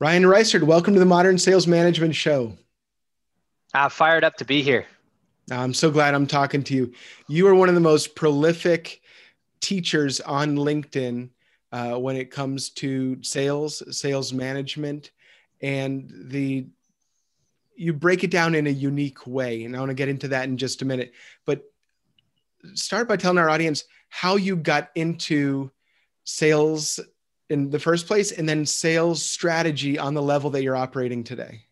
Ryan Reisert, welcome to the Modern Sales Management Show. I'm fired up to be here. I'm so glad I'm talking to you. You are one of the most prolific teachers on LinkedIn when it comes to sales, sales management, and you break it down in a unique way. And I want to get into that in just a minute. But start by telling our audience how you got into sales in the first place, and then sales strategy on the level that you're operating today.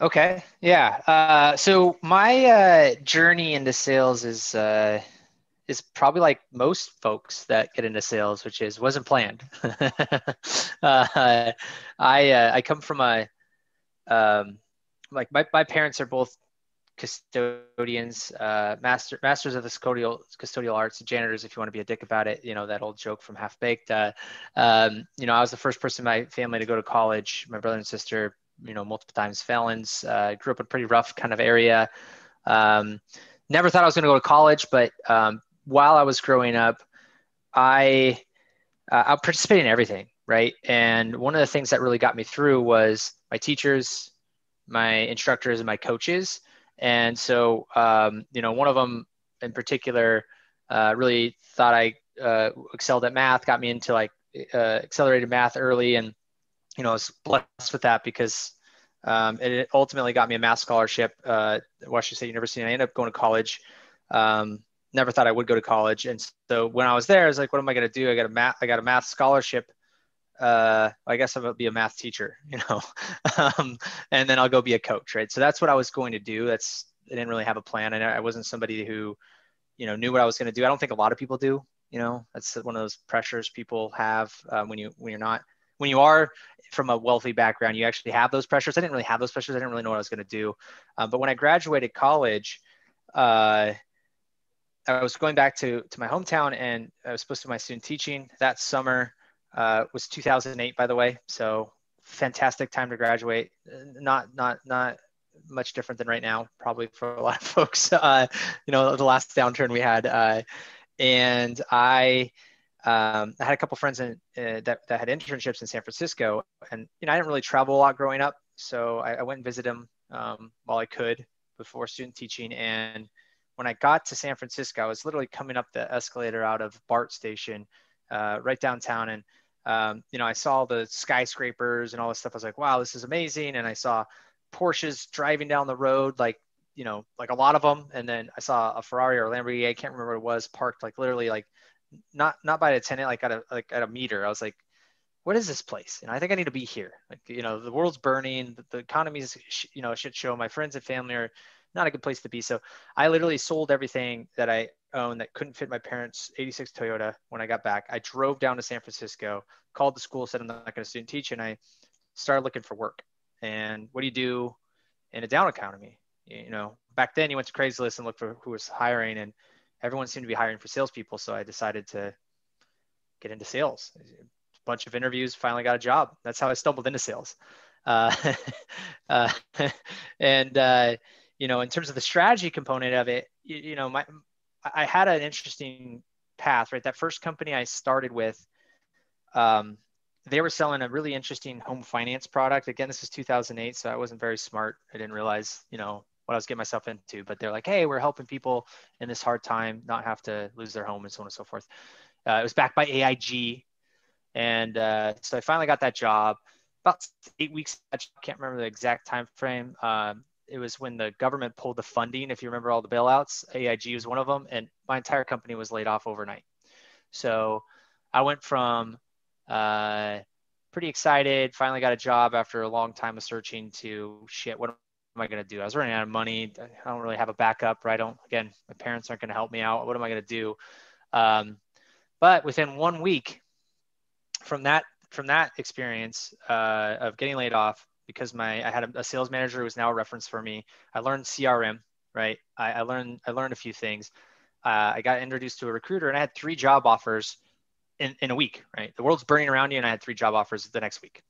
Okay. Yeah. So my journey into sales is probably like most folks that get into sales, which wasn't planned. I come from a, like my parents are both custodians, masters of the custodial arts, janitors, if you want to be a dick about it, you know, that old joke from Half Baked. You know, I was the first person in my family to go to college. My brother and sister, you know, multiple times felons, grew up in a pretty rough kind of area. Never thought I was going to go to college, but while I was growing up, I participated in everything, right? And one of the things that really got me through was my teachers, my instructors, and my coaches. And so, you know, one of them in particular really thought I excelled at math, got me into like accelerated math early. And, you know, I was blessed with that because it ultimately got me a math scholarship at Washington State University. And I ended up going to college. Never thought I would go to college. And so when I was there, I was like, what am I going to do? I got a math scholarship. I guess I'm going to be a math teacher, you know, and then I'll go be a coach, right? So that's what I was going to do. I didn't really have a plan. And I wasn't somebody who, you know, knew what I was going to do. I don't think a lot of people do, you know. That's one of those pressures people have when you are from a wealthy background, you actually have those pressures. I didn't really have those pressures. I didn't really know what I was going to do. But when I graduated college, I was going back to my hometown, and I was supposed to do my student teaching that summer. Was 2008, by the way. So fantastic time to graduate. Not much different than right now, probably for a lot of folks, you know, the last downturn we had. And I had a couple friends that had internships in San Francisco, and, you know, I didn't really travel a lot growing up. So I went and visited them while I could before student teaching. And when I got to San Francisco, I was literally coming up the escalator out of BART station, right downtown. And, you know, I saw the skyscrapers and all this stuff. I was like, wow, this is amazing. And I saw Porsches driving down the road, like, you know, like a lot of them. And then I saw a Ferrari or a Lamborghini, I can't remember what it was, parked like literally like not by a tenant, like at a meter. I was like, what is this place? And I think I need to be here. Like, you know, the world's burning, the economy's, you know, a shit show. My friends and family are not a good place to be. So I literally sold everything that I owned that couldn't fit my parents' 86 Toyota when I got back. I drove down to San Francisco, called the school, said I'm not going to student teach, and I started looking for work. And what do you do in a down economy? You know, back then you went to Craigslist and looked for who was hiring, and everyone seemed to be hiring for salespeople. So I decided to get into sales. A bunch of interviews, finally got a job. That's how I stumbled into sales. You know, in terms of the strategy component of it, you know, I had an interesting path, right? That first company I started with, they were selling a really interesting home finance product. Again, this was 2008, so I wasn't very smart. I didn't realize, you know, what I was getting myself into, but they're like, hey, we're helping people in this hard time not have to lose their home, and so on and so forth. It was backed by AIG. And so I finally got that job. About 8 weeks, I can't remember the exact time frame. It was when the government pulled the funding. If you remember all the bailouts, AIG was one of them. And my entire company was laid off overnight. So I went from pretty excited, finally got a job after a long time of searching, to shit, what am I going to do? I was running out of money. I don't really have a backup, right? Again, my parents aren't going to help me out. What am I going to do? But within 1 week from that experience of getting laid off, because I had a sales manager who was now a reference for me. I learned CRM, right? I learned a few things. I got introduced to a recruiter, and I had 3 job offers in a week, right? The world's burning around you, and I had 3 job offers the next week.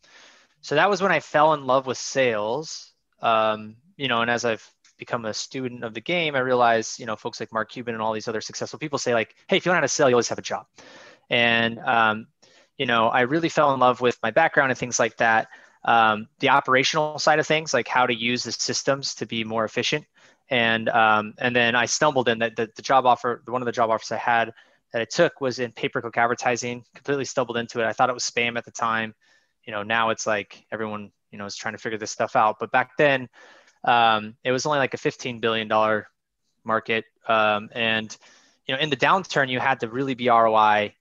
So that was when I fell in love with sales. You know, and as I've become a student of the game, I realized, you know, folks like Mark Cuban and all these other successful people say like, hey, if you don't know how to sell, you always have a job. And you know, I really fell in love with my background and things like that. The operational side of things, like how to use the systems to be more efficient. And then I stumbled in that the job offer, one of the job offers I had that I took was in pay-per-click advertising, completely stumbled into it. I thought it was spam at the time. You know, now it's like everyone, you know, is trying to figure this stuff out. But back then it was only like a $15 billion market. And, you know, in the downturn, you had to really be ROI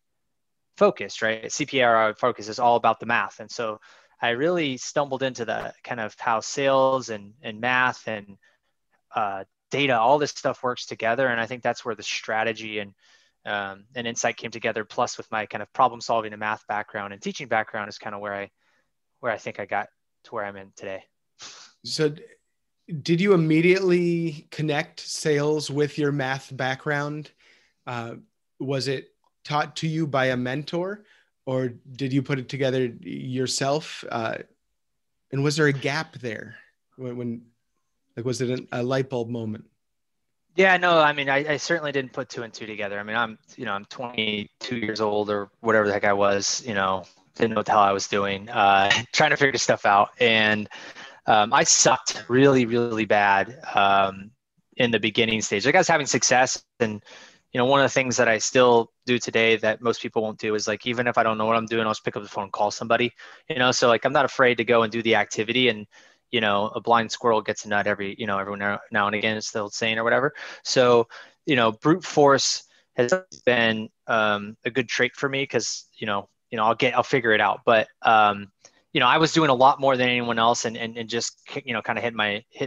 focused, right? CPA ROI focus is all about the math. And so I really stumbled into the kind of how sales and math and data, all this stuff works together. And I think that's where the strategy and insight came together. Plus with my kind of problem solving and math background and teaching background is kind of where I think I got to where I'm in today. So did you immediately connect sales with your math background? Was it taught to you by a mentor or did you put it together yourself? And was there a gap there when like, was it a light bulb moment? Yeah, no, I mean, I certainly didn't put two and two together. I mean, I'm 22 years old or whatever the heck I was, you know, didn't know what the hell I was doing, trying to figure this stuff out. And I sucked really, really bad in the beginning stage. Like I was having success. And, you know, one of the things that I still do today that most people won't do is like, even if I don't know what I'm doing, I'll just pick up the phone and call somebody, you know, so like, I'm not afraid to go and do the activity. And, you know, a blind squirrel gets a nut every, you know, every now and again, it's the old saying or whatever. So, you know, brute force has been a good trait for me because, you know, I'll figure it out. But, you know, I was doing a lot more than anyone else and just, you know, kind of hit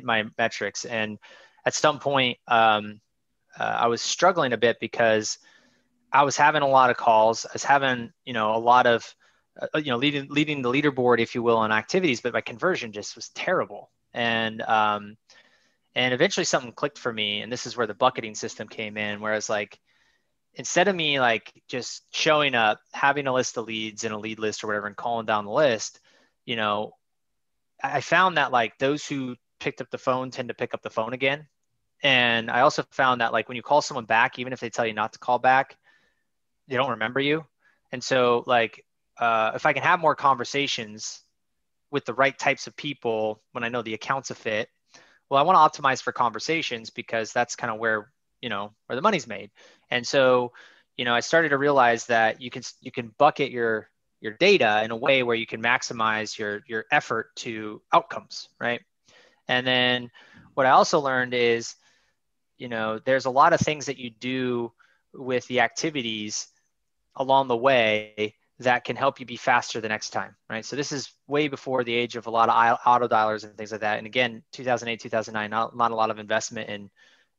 my metrics. And at some point I was struggling a bit because I was having a lot of calls. I was having, you know, a lot of, you know, leading the leaderboard, if you will, on activities, but my conversion just was terrible. And eventually something clicked for me. And this is where the bucketing system came in, where I was like, instead of me like just showing up, having a list of leads and a lead list or whatever, and calling down the list, you know, I found that like those who picked up the phone tend to pick up the phone again. And I also found that like when you call someone back, even if they tell you not to call back, they don't remember you. And so like, if I can have more conversations with the right types of people when I know the account's a fit, well, I want to optimize for conversations because that's kind of where, you know, where the money's made. And so, you know, I started to realize that you can bucket your data in a way where you can maximize your effort to outcomes, right? And then what I also learned is, you know, there's a lot of things that you do with the activities along the way that can help you be faster the next time, right? So this is way before the age of a lot of auto dialers and things like that. And again, 2008, 2009, not a lot of investment in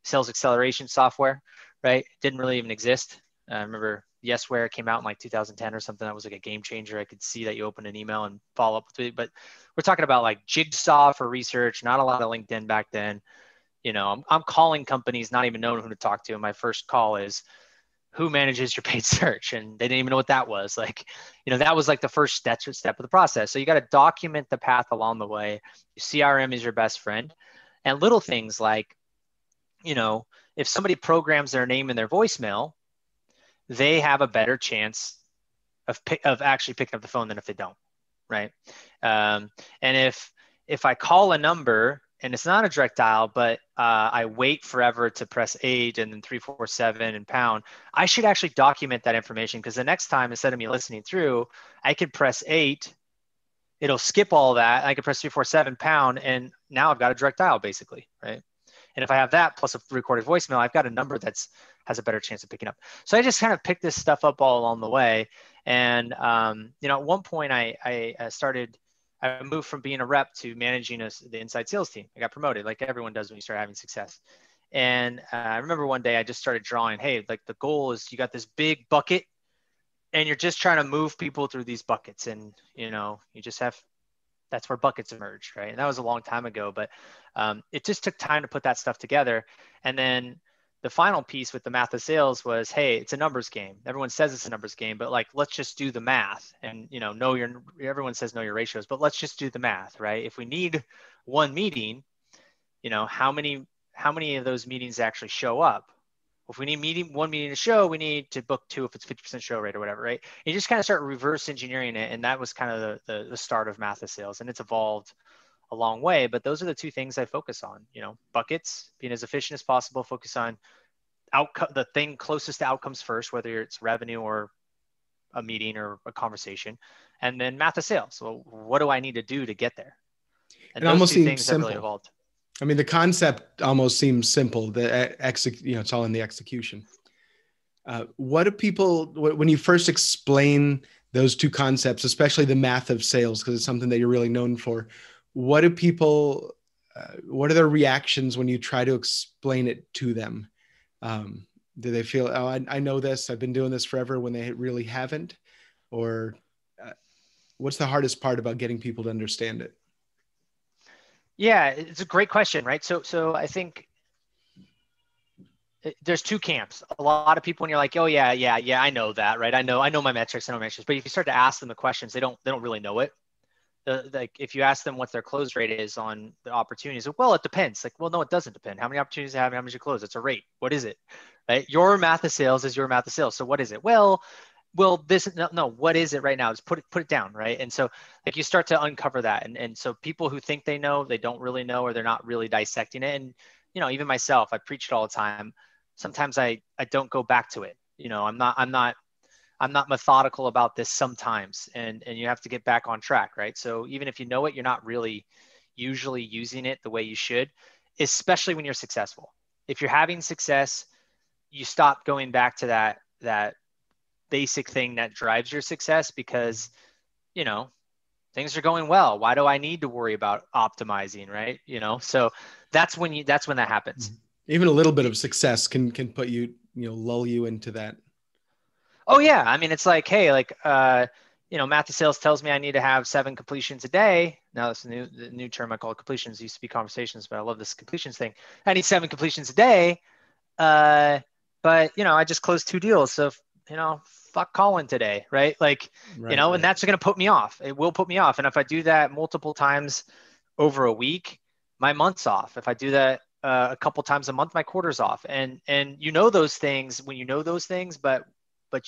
sales acceleration software, right? It didn't really even exist. I remember Yesware came out in like 2010 or something. That was like a game changer. I could see that you open an email and follow up with it. But we're talking about like Jigsaw for research, not a lot of LinkedIn back then. You know, I'm calling companies, not even knowing who to talk to. My first call is, who manages your paid search? And they didn't even know what that was. Like, you know, that was like the first step of the process. So you got to document the path along the way. CRM is your best friend. And little things like, you know, if somebody programs their name in their voicemail, they have a better chance of actually picking up the phone than if they don't, right? And if I call a number and it's not a direct dial, but I wait forever to press 8 and then 3, 4, 7 and pound, I should actually document that information because the next time, instead of me listening through, I could press 8, it'll skip all that. I could press 3, 4, 7 pound. And now I've got a direct dial basically, right? And if I have that plus a recorded voicemail, I've got a number has a better chance of picking up. So I just kind of picked this stuff up all along the way. And, you know, at one point I moved from being a rep to managing the inside sales team. I got promoted like everyone does when you start having success. And I remember one day I just started drawing, hey, like the goal is you got this big bucket and you're just trying to move people through these buckets. And, you know, that's where buckets emerge, right? And that was a long time ago, but it just took time to put that stuff together. And then the final piece with the math of sales was, hey, it's a numbers game. Everyone says it's a numbers game, but like, let's just do the math and, you know your, everyone says know your ratios, but let's just do the math, right? If we need one meeting, you know, how many of those meetings actually show up? If we need one meeting to show, we need to book two if it's 50% show rate or whatever, right? And you just kind of start reverse engineering it. And that was kind of the start of Math of Sales. And it's evolved a long way, but those are the two things I focus on, you know, buckets, being as efficient as possible, focus on outcome, the thing closest to outcomes first, whether it's revenue or a meeting or a conversation, and then Math of Sales. So what do I need to do to get there? And those almost two things have really evolved. I mean, the concept almost seems simple. It's all in the execution. What do people, when you first explain those two concepts, especially the Math of Sales, because it's something that you're really known for, what do people, what are their reactions when you try to explain it to them? Do they feel, oh, I know this, I've been doing this forever, when they really haven't? Or what's the hardest part about getting people to understand it? Yeah, it's a great question, right? So I think there's two camps. A lot of people, when you're like, oh yeah, I know that, right? I know my metrics, But if you start to ask them the questions, they don't really know it. Like if you ask them what their close rate is on the opportunities, well, it depends. Like, well, no, it doesn't depend. How many opportunities you have, how much you close? It's a rate. What is it? Right? Your Math of Sales is your Math of Sales. So what is it? What is it right now? Just put it down, right? And so like you start to uncover that. And so people who think they know, they don't really know, or they're not really dissecting it. And, you know, even myself, I preach it all the time. Sometimes I don't go back to it. You know, I'm not methodical about this sometimes. And you have to get back on track, right? So even if you know it, you're not really usually using it the way you should, especially when you're successful. If you're having success, you stop going back to that basic thing that drives your success because, you know, things are going well. Why do I need to worry about optimizing, right? You know, so that's when that happens. Even a little bit of success can put you, you know, lull you into that. Oh yeah. I mean, it's like, hey, like, you know, Math of Sales tells me I need to have 7 completions a day. Now that's the new term I call completions. It used to be conversations, but I love this completions thing. I need 7 completions a day. But you know, I just closed 2 deals. So you know, fuck calling today, right? Like, right, you know, right. And that's going to put me off. It will put me off. And if I do that multiple times over a week, my month's off. If I do that a couple times a month, my quarter's off. And you know those things when you know those things, but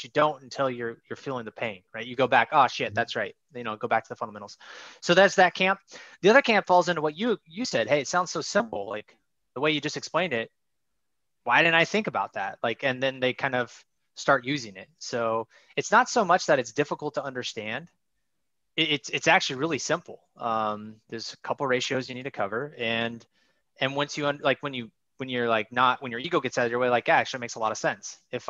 you don't until you're feeling the pain, right? You go back, oh shit, that's right. You know, go back to the fundamentals. So that's that camp. The other camp falls into what you said. Hey, it sounds so simple. Like the way you just explained it, why didn't I think about that? Like, and then they kind of start using it. So it's not so much that it's difficult to understand. It's actually really simple. There's a couple ratios you need to cover. And once you, like when your ego gets out of your way, like, actually it makes a lot of sense. If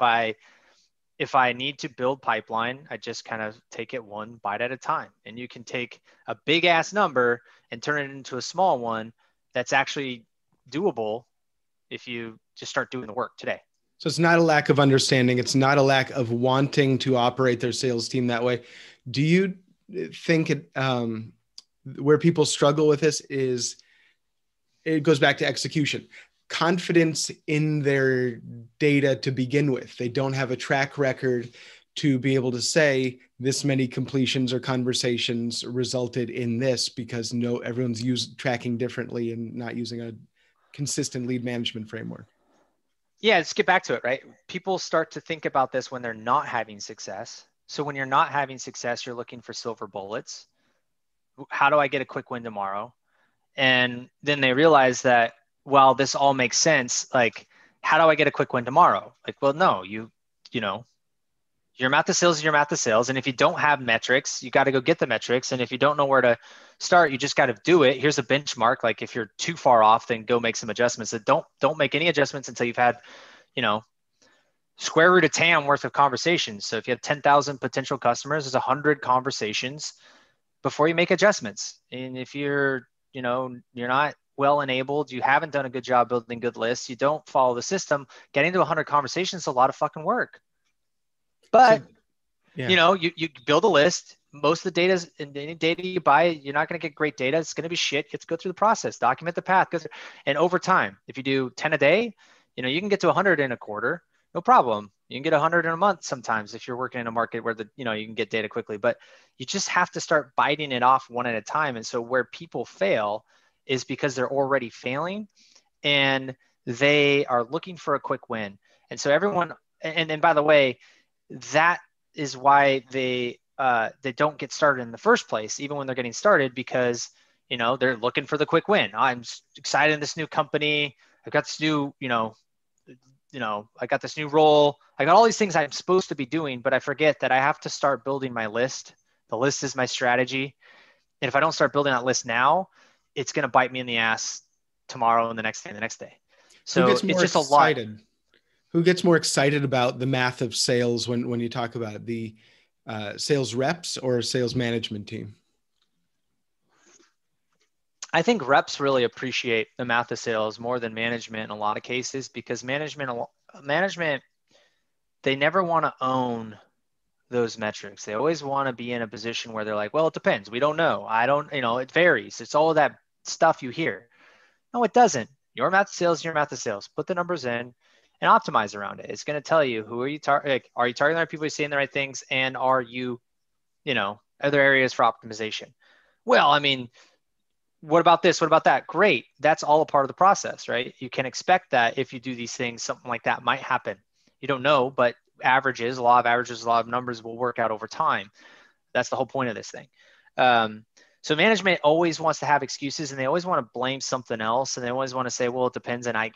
I need to build pipeline, I just kind of take it one bite at a time. And you can take a big ass number and turn it into a small one that's actually doable if you just start doing the work today. So it's not a lack of understanding. It's not a lack of wanting to operate their sales team that way. Do you think where people struggle with this is it goes back to execution, confidence in their data to begin with? They don't have a track record to be able to say this many completions or conversations resulted in this because everyone's tracking differently and not using a consistent lead management framework. Yeah, let's get back to it, right? People start to think about this when they're not having success. So when you're not having success, you're looking for silver bullets. How do I get a quick win tomorrow? And then they realize that while this all makes sense, like, how do I get a quick win tomorrow? Like, well, no, you know, your Math of Sales is your Math of Sales. And if you don't have metrics, you got to go get the metrics. And if you don't know where to start, you just got to do it. Here's a benchmark. Like if you're too far off, then go make some adjustments. Don't make any adjustments until you've had, you know, square root of TAM worth of conversations. So if you have 10,000 potential customers, there's 100 conversations before you make adjustments. And if you're, you know, you're not well enabled, you haven't done a good job building good lists, you don't follow the system, getting to 100 conversations is a lot of fucking work. But, You know, you build a list. Most of the data is, and any data you buy, you're not going to get great data. It's going to be shit. You have to go through the process, document the path. And over time, if you do 10 a day, you know, you can get to 100 in a quarter, no problem. You can get 100 in a month sometimes if you're working in a market where you know, you can get data quickly, but you just have to start biting it off one at a time. And so where people fail is because they're already failing and they are looking for a quick win. And so everyone, and by the way, that is why they don't get started in the first place, even when they're getting started, because, you know, they're looking for the quick win. I'm excited in this new company. I've got this new, I got this new role. I got all these things I'm supposed to be doing, but I forget that I have to start building my list. The list is my strategy. And if I don't start building that list now, it's going to bite me in the ass tomorrow and the next day and the next day. So it's just excited? A lot. Who gets more excited about the math of sales when you talk about it? The sales reps or sales management team? I think reps really appreciate the math of sales more than management in a lot of cases, because management, they never want to own those metrics. They always want to be in a position where they're like, well, it depends. We don't know. It varies. It's all that stuff you hear. No, it doesn't. Your math of sales, your math of sales. Put the numbers in and optimize around it. It's going to tell you are you targeting the right people, are you saying the right things, and are you, other areas for optimization? Well, I mean, what about this? What about that? Great. That's all a part of the process, right? You can expect that if you do these things, something like that might happen. You don't know, but averages, a lot of averages, a lot of numbers will work out over time. That's the whole point of this thing. So management always wants to have excuses, and they always want to blame something else. And they always want to say, well, it depends. And I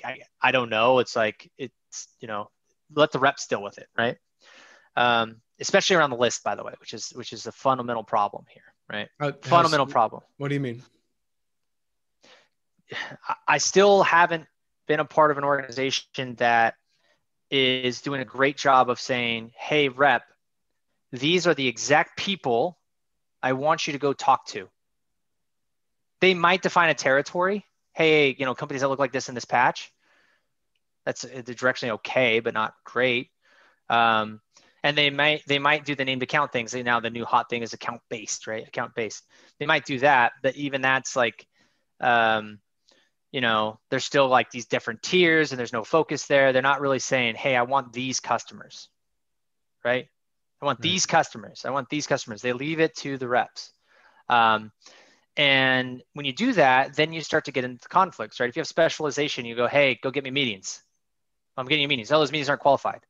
don't know. It's like, let the reps deal with it. Right. Especially around the list, by the way, which is a fundamental problem here, right? Fundamental problem. What do you mean? I still haven't been a part of an organization that is doing a great job of saying, hey, rep, these are the exact people I want you to go talk to. They might define a territory. Hey, companies that look like this in this patch, that's directionally okay, but not great. And they might do the name to account things. Now the new hot thing is account-based, right? Account-based. They might do that, but even that's like, there's still like these different tiers and there's no focus there. They're not really saying, hey, I want these customers, right? I want these customers. I want these customers. They leave it to the reps. And when you do that, then you start to get into conflicts, right? If you have specialization, you go, hey, go get me meetings. I'm getting you meetings. Oh, those meetings aren't qualified.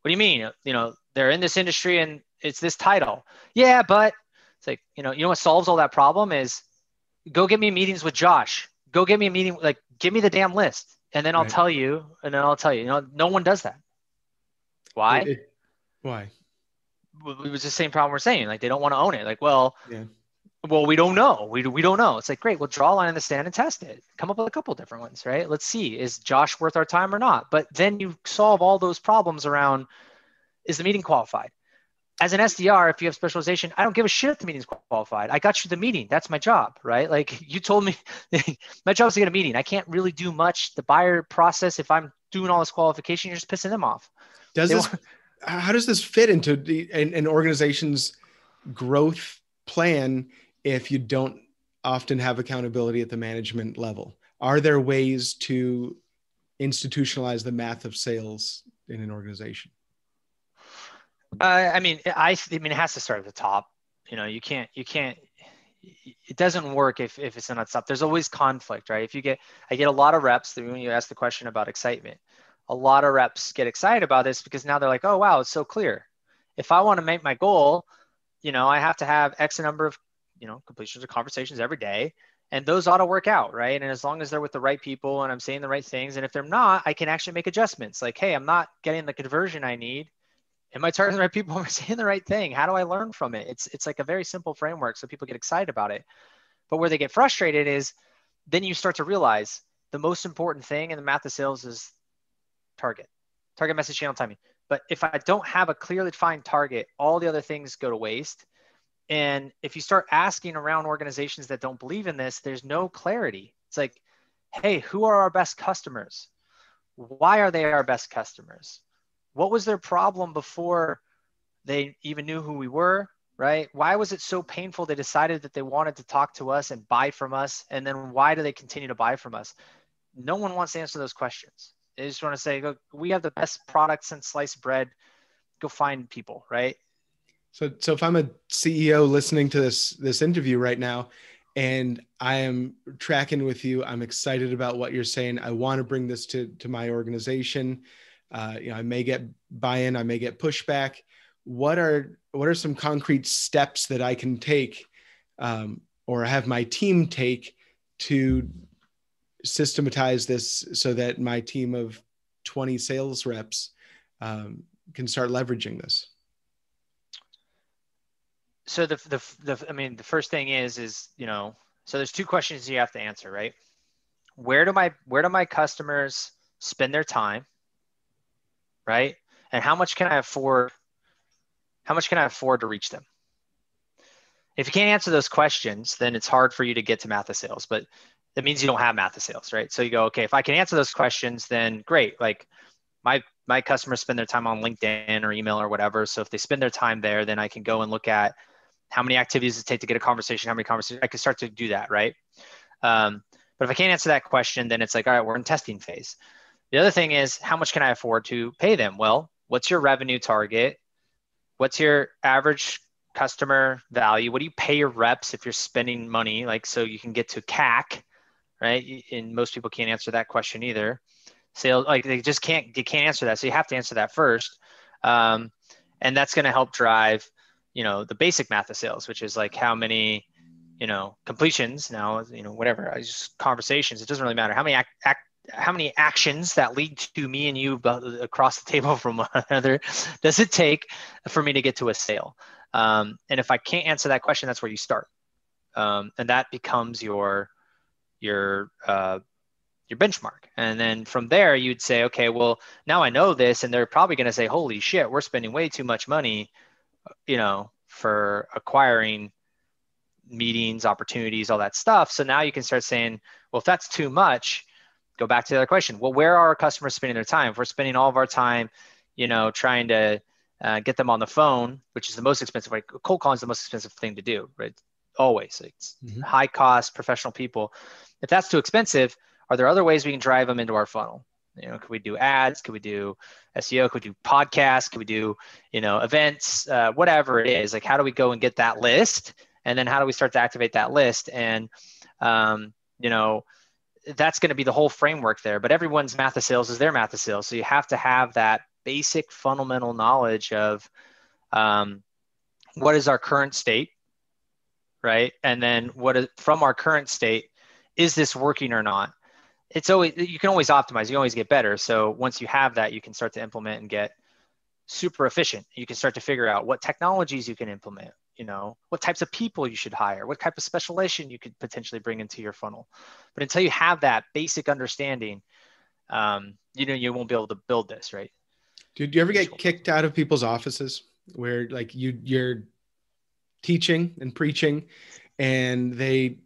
What do you mean? They're in this industry and it's this title. Yeah, but it's like, you know what solves all that problem is go get me meetings with Josh. Go get me a meeting, like give me the damn list. And then I'll tell you, no one does that. Why? Why? It was the same problem we're saying. Like they don't want to own it. Like, well, we don't know. We don't know. It's like, great. Well, draw a line in the sand and test it. Come up with a couple different ones, right? Let's see, is Josh worth our time or not? But then you solve all those problems around, is the meeting qualified? As an SDR, if you have specialization, I don't give a shit if the meeting's qualified. I got you the meeting. That's my job, right? Like you told me, my job is to get a meeting. I can't really do much. The buyer process, if I'm doing all this qualification, you're just pissing them off. How does this fit into an organization's growth plan if you don't often have accountability at the management level? Are there ways to institutionalize the math of sales in an organization? I mean, it has to start at the top. It doesn't work if it's not stopped. There's always conflict, right? I get a lot of reps when you ask the question about excitement, a lot of reps get excited about this because now they're like, oh, wow, it's so clear. If I want to make my goal, I have to have X number of, completions or conversations every day. And those ought to work out, right? And as long as they're with the right people and I'm saying the right things, and if they're not, I can actually make adjustments. Like, hey, I'm not getting the conversion I need. Am I targeting the right people? Am I saying the right thing? How do I learn from it? It's like a very simple framework, so people get excited about it. But where they get frustrated is then you start to realize the most important thing in the math of sales is target, message, channel, timing. But if I don't have a clearly defined target, all the other things go to waste. And if you start asking around organizations that don't believe in this, there's no clarity. It's like, hey, who are our best customers? Why are they our best customers? What was their problem before they even knew who we were, right? Why was it so painful they decided that they wanted to talk to us and buy from us? And then why do they continue to buy from us? No one wants to answer those questions. They just want to say, look, we have the best product since sliced bread. Go find people, right? So if I'm a CEO listening to this interview right now, and I am tracking with you, I'm excited about what you're saying. I want to bring this to my organization. You know, I may get buy-in, I may get pushback. What are some concrete steps that I can take or have my team take to systematize this so that my team of 20 sales reps can start leveraging this? So the first thing is, you know, so there's two questions you have to answer, right? Where do my customers spend their time, right? And how much can I afford to reach them? If you can't answer those questions, then it's hard for you to get to Math of Sales, but that means you don't have Math of Sales, right? So you go, okay, if I can answer those questions, then great. Like my customers spend their time on LinkedIn or email or whatever. So if they spend their time there, then I can go and look at how many activities does it take to get a conversation, how many conversations, I can start to do that, right? But if I can't answer that question, then it's like, all right, we're in testing phase. The other thing is, how much can I afford to pay them? Well, what's your revenue target? What's your average customer value? What do you pay your reps if you're spending money? Like, so you can get to CAC, right? And most people can't answer that question either. Sales, like they can't answer that. So you have to answer that first. And that's going to help drive, you know, the basic math of sales, which is like how many, you know, completions now, you know, whatever, just conversations. It doesn't really matter how many how many actions that lead to me and you across the table from one another does it take for me to get to a sale? And if I can't answer that question, that's where you start. And that becomes your benchmark. And then from there, you'd say, okay, well, now I know this, and they're probably going to say, holy shit, we're spending way too much money, you know, for acquiring meetings, opportunities, all that stuff. So now you can start saying, well, if that's too much, go back to the other question. Well, where are our customers spending their time? If we're spending all of our time, you know, trying to get them on the phone, which is the most expensive, like cold calling is the most expensive thing to do, right? Always. It's high cost, professional people. If that's too expensive, are there other ways we can drive them into our funnel? You know, could we do ads? Could we do SEO? Could we do podcasts? Could we do, you know, events? Whatever it is, like, how do we go and get that list? And then how do we start to activate that list? And, you know, that's going to be the whole framework there, but everyone's math of sales is their math of sales. So you have to have that basic fundamental knowledge of what is our current state, right? And then what is, from our current state, is this working or not? It's always, you can always optimize, you can always get better. So once you have that, you can start to implement and get super efficient. You can start to figure out what technologies you can implement, you know, what types of people you should hire, what type of specialization you could potentially bring into your funnel. But until you have that basic understanding, you know, you won't be able to build this, right? Dude, do you ever get kicked out of people's offices where like you're teaching and preaching and they're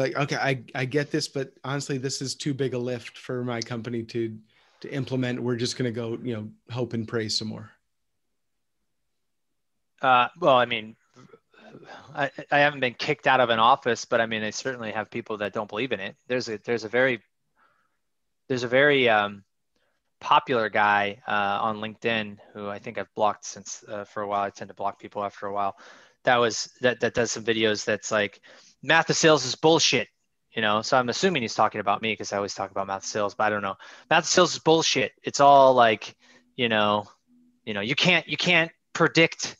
like, okay, I get this, but honestly, this is too big a lift for my company to implement. We're just going to go, you know, hope and pray some more. Well, I mean, I haven't been kicked out of an office, but I mean, I certainly have people that don't believe in it. There's a very popular guy on LinkedIn who I think I've blocked since for a while. I tend to block people after a while. That does some videos that's like, math of sales is bullshit, you know? So I'm assuming he's talking about me because I always talk about math of sales, but I don't know. Math of sales is bullshit. It's all like, you know, you can't predict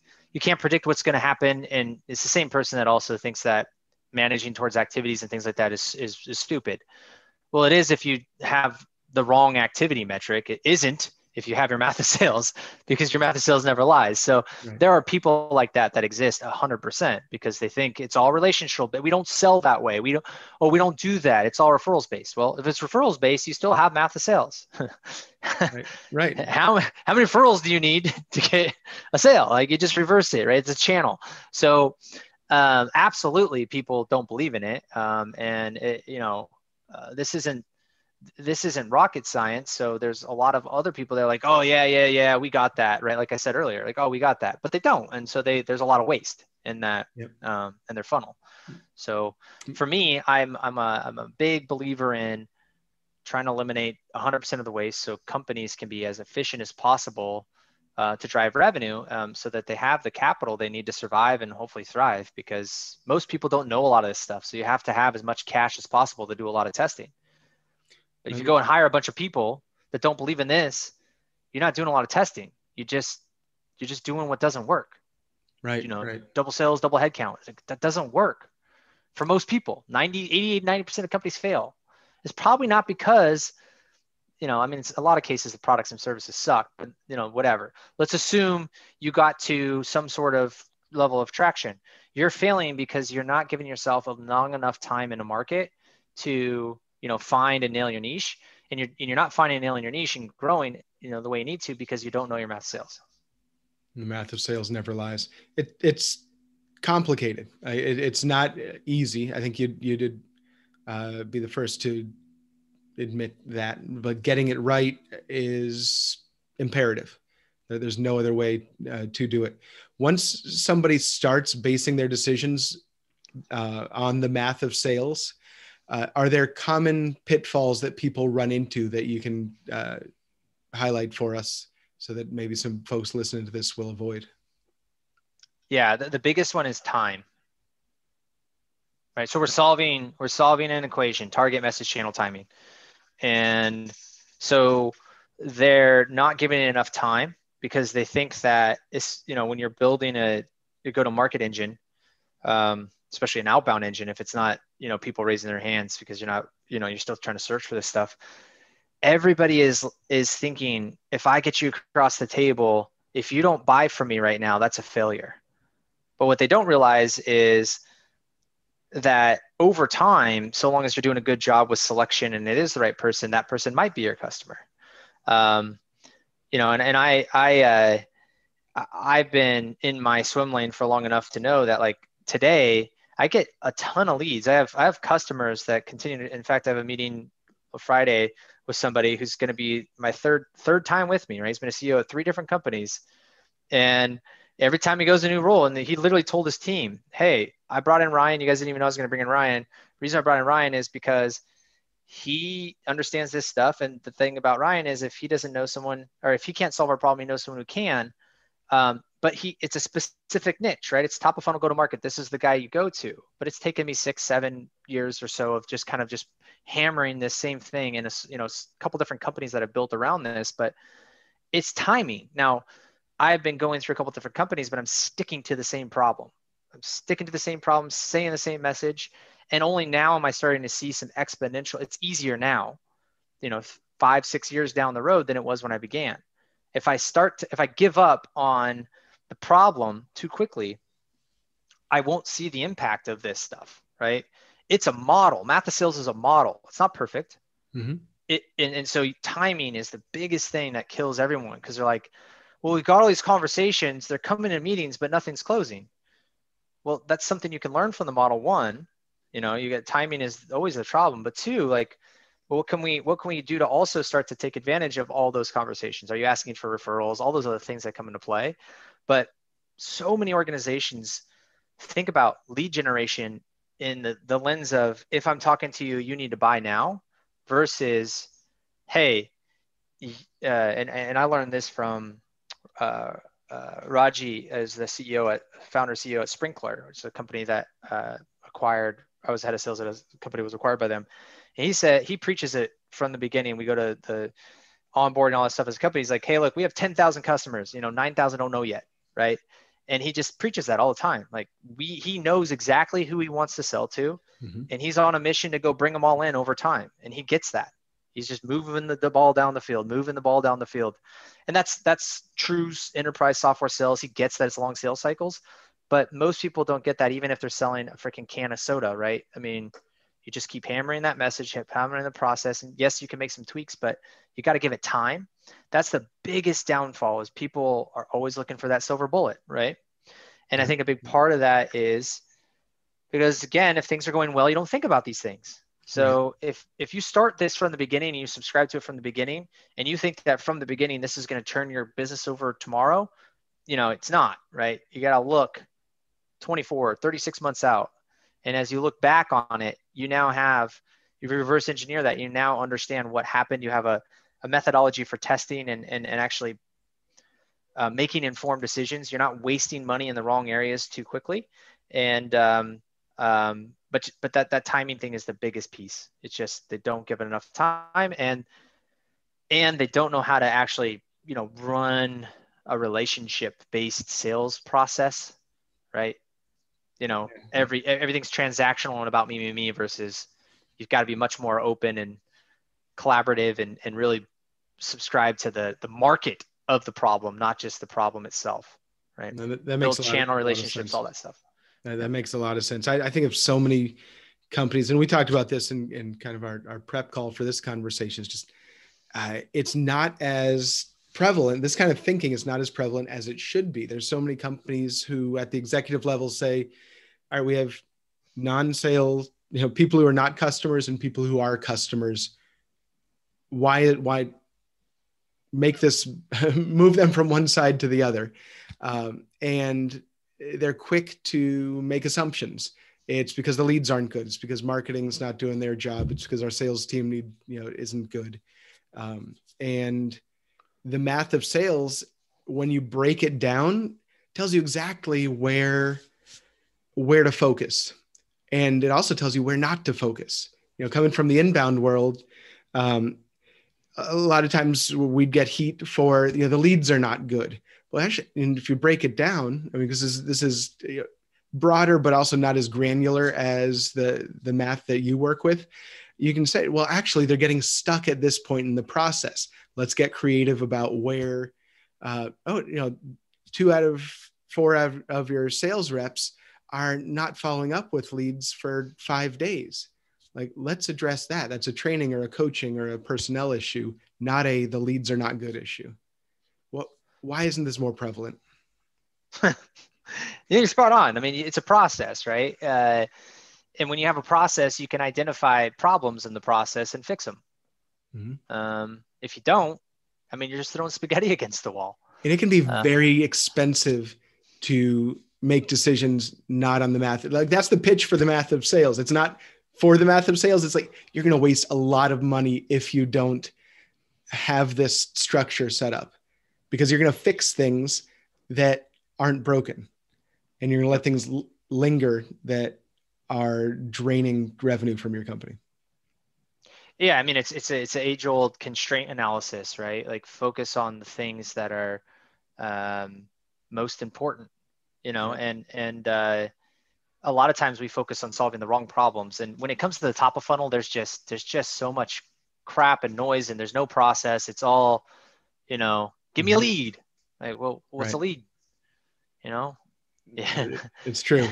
what's going to happen. And it's the same person that also thinks that managing towards activities and things like that is stupid. Well, it is if you have the wrong activity metric. It isn't if you have your math of sales, because your math of sales never lies. So right. There are people like that exist 100% because they think it's all relational, but we don't sell that way. We don't do that. It's all referrals based. Well, if it's referrals based, you still have math of sales. Right. How many referrals do you need to get a sale? Like you just reverse it, right? It's a channel. So absolutely people don't believe in it. This isn't rocket science. So there's a lot of other people that are like, oh yeah, we got that. Right. Like I said earlier, like, oh, we got that, but they don't. And so there's a lot of waste in that, yep. In their funnel. So for me, I'm a big believer in trying to eliminate 100% of the waste. So companies can be as efficient as possible to drive revenue so that they have the capital they need to survive and hopefully thrive, because most people don't know a lot of this stuff. So you have to have as much cash as possible to do a lot of testing. If you go and hire a bunch of people that don't believe in this, you're not doing a lot of testing. You're just doing what doesn't work. Right. You know, right. Double sales, double headcount. Like, that doesn't work for most people. 90% of companies fail. It's probably not because, you know, I mean, it's a lot of cases, the products and services suck, but you know, whatever. Let's assume you got to some sort of level of traction. You're failing because you're not giving yourself a long enough time in the market to, you know, find and nail your niche, and you're not finding and nailing your niche and growing, you know, the way you need to, because you don't know your math of sales. The math of sales never lies. It's complicated. It's not easy. I think you did be the first to admit that, but getting it right is imperative. There's no other way to do it. Once somebody starts basing their decisions on the math of sales, are there common pitfalls that people run into that you can highlight for us so that maybe some folks listening to this will avoid? Yeah, the biggest one is time. Right, so we're solving an equation, target, message, channel, timing, and so they're not giving it enough time because they think that it's, you know, when you're building a go-to-market engine, especially an outbound engine, if it's not, you know, people raising their hands because you're not, you know, you're still trying to search for this stuff. Everybody is thinking, if I get you across the table, if you don't buy from me right now, that's a failure. But what they don't realize is that over time, so long as you're doing a good job with selection and it is the right person, that person might be your customer. You know, and I've been in my swim lane for long enough to know that, like, today I get a ton of leads. I have customers that continue to, in fact, I have a meeting on Friday with somebody who's going to be my third time with me, right? He's been a CEO at 3 different companies. And every time he goes a new role, and he literally told his team, hey, I brought in Ryan. You guys didn't even know I was going to bring in Ryan. The reason I brought in Ryan is because he understands this stuff. And the thing about Ryan is, if he doesn't know someone, or if he can't solve our problem, he knows someone who can. But it's a specific niche, right? It's top of funnel, go to market. This is the guy you go to. But it's taken me 6-7 years or so of just hammering this same thing in a couple different companies that I've built around this. But it's timing. Now, I've been going through a couple different companies, but I'm sticking to the same problem. I'm sticking to the same problem, saying the same message. And only now am I starting to see some exponential. It's easier now, you know, 5-6 years down the road than it was when I began. If I give up on the problem too quickly, I won't see the impact of this stuff, right? It's a model. Math of sales is a model. It's not perfect. Mm-hmm. And so timing is the biggest thing that kills everyone, because they're like, well, we've got all these conversations. They're coming to meetings, but nothing's closing. Well, that's something you can learn from the model. 1, you know, you get timing is always a problem, but 2, like, well, what can we do to also start to take advantage of all those conversations? Are you asking for referrals? All those other things that come into play. But so many organizations think about lead generation in the lens of, if I'm talking to you, you need to buy now, versus, hey, and I learned this from Raji, as the founder CEO at Sprinklr, which is a company that acquired. I was head of sales at a company that was acquired by them. And he said, he preaches it from the beginning. We go to the onboard and all that stuff as a company. He's like, hey, look, we have 10,000 customers, you know, 9,000 don't know yet. Right. And he just preaches that all the time. Like, he knows exactly who he wants to sell to, mm-hmm. and he's on a mission to go bring them all in over time. And he gets that. He's just moving the ball down the field, And that's true enterprise software sales. He gets that it's long sales cycles. But most people don't get that, even if they're selling a freaking can of soda, right? I mean, you just keep hammering that message, hammering the process. And yes, you can make some tweaks, but you got to give it time. That's the biggest downfall, is people are always looking for that silver bullet, right? And I think a big part of that is because, again, if things are going well, you don't think about these things. So if you start this from the beginning and you subscribe to it from the beginning, and you think that from the beginning, this is going to turn your business over tomorrow, you know, it's not, right? You got to look 24, 36 months out. And as you look back on it, you reverse engineer that. You now understand what happened. You have a methodology for testing and actually making informed decisions. You're not wasting money in the wrong areas too quickly. And, but that timing thing is the biggest piece. It's just, they don't give it enough time, and they don't know how to actually you know, run a relationship-based sales process, right? You know, everything's transactional and about me versus you've got to be much more open and collaborative and really subscribe to the market of the problem, not just the problem itself, right? That makes channel relationships, all that stuff. That makes a lot of sense. I think of so many companies, and we talked about this in kind of our prep call for this conversation. It's just, it's not as prevalent. This kind of thinking is not as prevalent as it should be. There's so many companies who at the executive level say, all right, we have non-sales, you know, people who are not customers and people who are customers. Why make this move them from one side to the other? And they're quick to make assumptions. It's because the leads aren't good. It's because marketing's not doing their job. It's because our sales team isn't good. And the math of sales, when you break it down, tells you exactly where to focus. And it also tells you where not to focus. You know, coming from the inbound world, a lot of times we'd get heat for, you know, the leads are not good. Well, actually, and if you break it down, I mean, because this is broader, but also not as granular as the math that you work with, you can say, well, actually, they're getting stuck at this point in the process. Let's get creative about where, 2 out of 4 of your sales reps are not following up with leads for 5 days. Like, let's address that. That's a training or a coaching or a personnel issue, not the leads are not good issue. Well, why isn't this more prevalent? You're spot on. I mean, it's a process, right? And when you have a process, you can identify problems in the process and fix them. Mm-hmm. If you don't, I mean, you're just throwing spaghetti against the wall. And it can be very expensive to make decisions not on the math. Like, that's the pitch for the math of sales. It's not for the math of sales. It's like, you're going to waste a lot of money if you don't have this structure set up, because you're going to fix things that aren't broken. And you're going to let things linger that are draining revenue from your company. Yeah. I mean, it's an age-old constraint analysis, right? Like, focus on the things that are most important, you know, and a lot of times we focus on solving the wrong problems. And when it comes to the top of funnel, there's just so much crap and noise, and there's no process. It's all, you know, give me a lead. Like, well, what's a lead? You know? Yeah. It's true.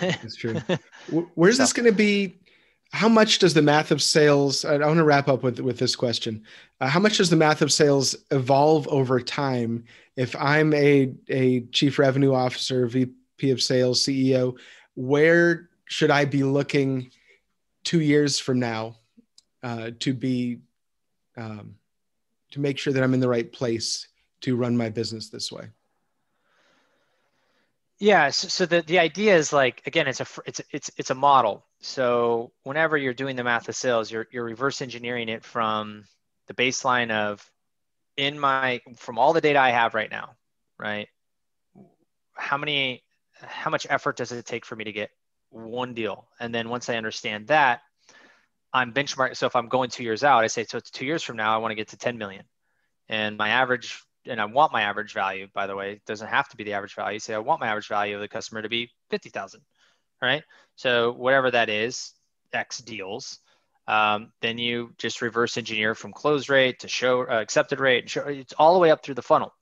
Where's this going to be? How much does the math of sales, I want to wrap up with this question. How much does the math of sales evolve over time? If I'm a chief revenue officer, VP of sales, CEO, where should I be looking 2 years from now to make sure that I'm in the right place to run my business this way? Yeah. So the idea is, like, again, it's a model. So whenever you're doing the math of sales, you're reverse engineering it from the baseline of from all the data I have right now, right? How much effort does it take for me to get one deal? And then once I understand that, I'm benchmarking. So if I'm going 2 years out, I say, so it's 2 years from now, I want to get to 10 million. And I want my average value, by the way, it doesn't have to be the average value. Say, I want my average value of the customer to be 50,000. All right. So whatever that is, X deals, then you just reverse engineer from close rate to show accepted rate. And it's all the way up through the funnel.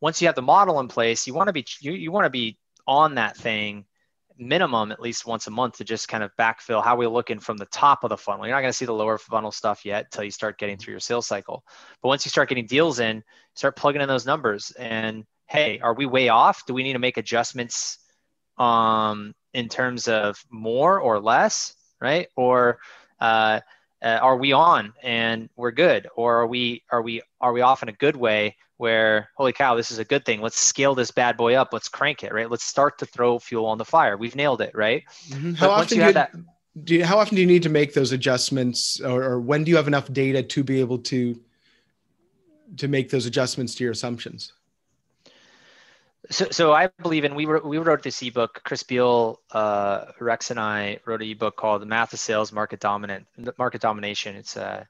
Once you have the model in place, you want to be on that thing minimum at least once a month to just kind of backfill how we're looking from the top of the funnel. You're not going to see the lower funnel stuff yet until you start getting through your sales cycle. But once you start getting deals in, start plugging in those numbers and, hey, are we way off? Do we need to make adjustments in terms of more or less, right? Or are we on and we're good? Or are we off in a good way where, holy cow, this is a good thing. Let's scale this bad boy up. Let's crank it, right? Let's start to throw fuel on the fire. We've nailed it, right? Mm-hmm. How often do you need to make those adjustments, or when do you have enough data to be able to make those adjustments to your assumptions? So I believe, and we wrote this ebook. Chris Biel, Rex, and I wrote an ebook called "The Math of Sales Market Domination." It's I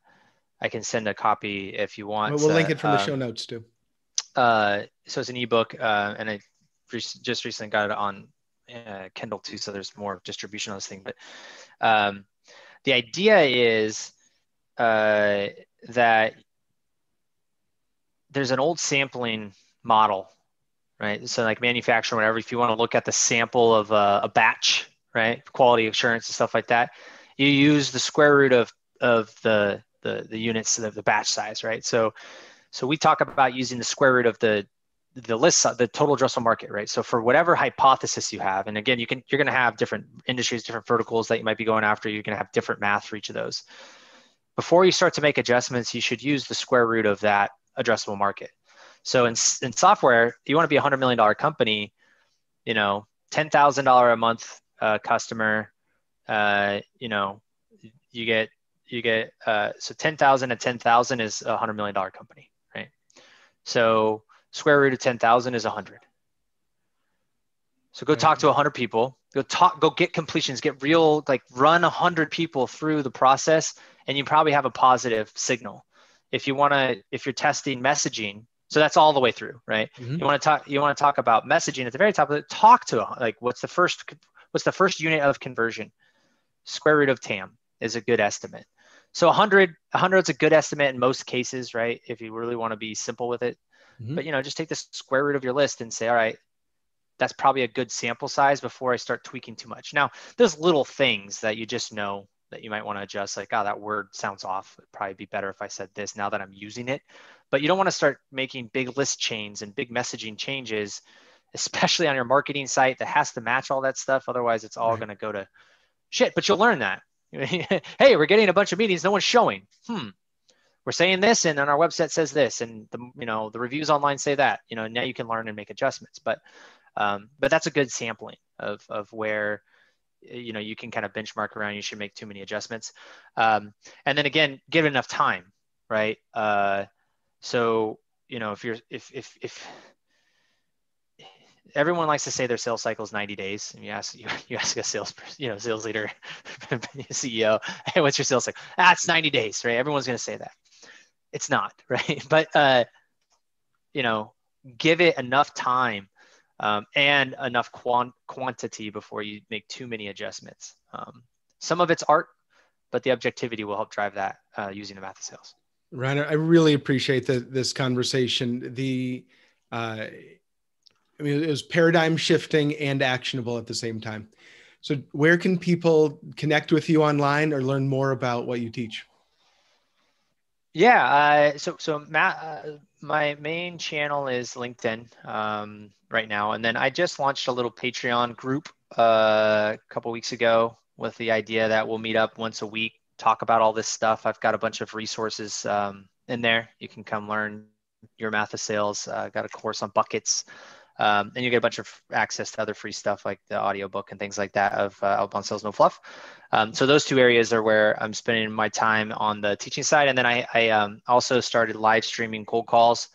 can send a copy if you want. We'll link it from the show notes too. So it's an ebook, and I just recently got it on Kindle too, so there's more distribution on this thing. But the idea is that there's an old sampling model, right? So like manufacturing, whatever, if you want to look at the sample of a batch, right? Quality assurance and stuff like that, you use the square root of the units of the batch size, right? So we talk about using the square root of the list, the total addressable market, right? So for whatever hypothesis you have, and again, you're going to have different industries, different verticals that you might be going after. You're going to have different math for each of those. Before you start to make adjustments, you should use the square root of that addressable market. So in software, you want to be a $100 million company, you know, $10,000 a month customer, so 10,000 and 10,000 is a $100 million company, right? So square root of 10,000 is 100. So go talk to 100 people, go get completions, get real, like run 100 people through the process, and you probably have a positive signal. If you're testing messaging, so that's all the way through, right? Mm-hmm. You want to talk about messaging at the very top of it, talk to like, what's the first unit of conversion? Square root of TAM is a good estimate. So 100 is a good estimate in most cases, right? If you really want to be simple with it. Mm-hmm. But, you know, just take the square root of your list and say, all right, that's probably a good sample size before I start tweaking too much. Now, there's little things that you just know that you might want to adjust, like, oh, that word sounds off. It'd probably be better if I said this now that I'm using it. But you don't want to start making big list chains and big messaging changes, especially on your marketing site that has to match all that stuff. Otherwise, it's all going to go to shit, but you'll learn that. Hey, we're getting a bunch of meetings. No one's showing. We're saying this, and then our website says this, and the reviews online say that. You know, now you can learn and make adjustments. But that's a good sampling of where, you know, you can kind of benchmark around. You should make too many adjustments, and then again, give it enough time, right? So you know, if everyone likes to say their sales cycle is 90 days, and you ask a sales leader, CEO, hey, what's your sales cycle? It's 90 days, right? Everyone's going to say that. It's not, right? But you know, give it enough time. And enough quantity before you make too many adjustments. Some of it's art, but the objectivity will help drive that using the math of sales. Ryan, I really appreciate this conversation. It was paradigm shifting and actionable at the same time. So where can people connect with you online or learn more about what you teach? Yeah. My main channel is LinkedIn right now. And then I just launched a little Patreon group a couple weeks ago with the idea that we'll meet up once a week, talk about all this stuff. I've got a bunch of resources in there. You can come learn your math of sales. I've got a course on buckets. And you get a bunch of access to other free stuff like the audiobook and things like that of Outbound Sales No Fluff. So those two areas are where I'm spending my time on the teaching side. And then I also started live streaming cold calls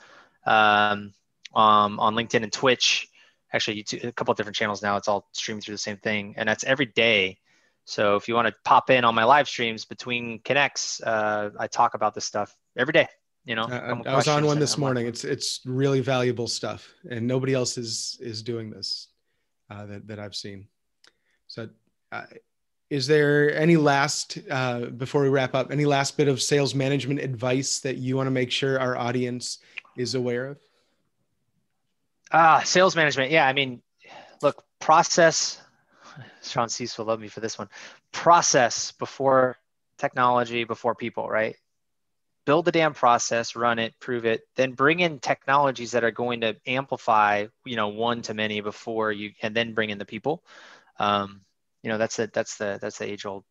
on LinkedIn and Twitch. Actually, YouTube, a couple of different channels now. It's all streamed through the same thing. And that's every day. So if you want to pop in on my live streams between connects, I talk about this stuff every day. You know, I was on one this morning. It's really valuable stuff, and nobody else is doing this that I've seen. So, is there any last before we wrap up? Any last bit of sales management advice that you want to make sure our audience is aware of? Sales management. Yeah, I mean, look, process. Sean Cease will love me for this one. Process before technology, before people, right? Build the damn process, run it, prove it, then bring in technologies that are going to amplify, you know, one to many before you, and then bring in the people. You know, that's the age old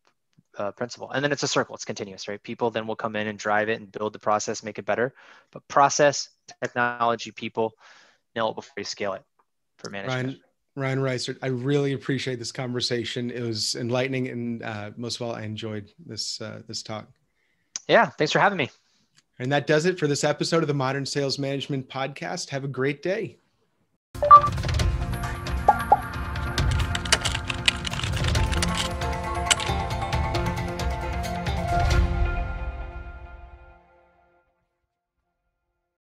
principle. And then it's a circle, it's continuous, right? People then will come in and drive it and build the process, make it better. But process, technology, people, nail it before you scale it for management. Ryan Reisert, I really appreciate this conversation. It was enlightening. And most of all, I enjoyed this talk. Yeah. Thanks for having me. And that does it for this episode of the Modern Sales Management Podcast. Have a great day.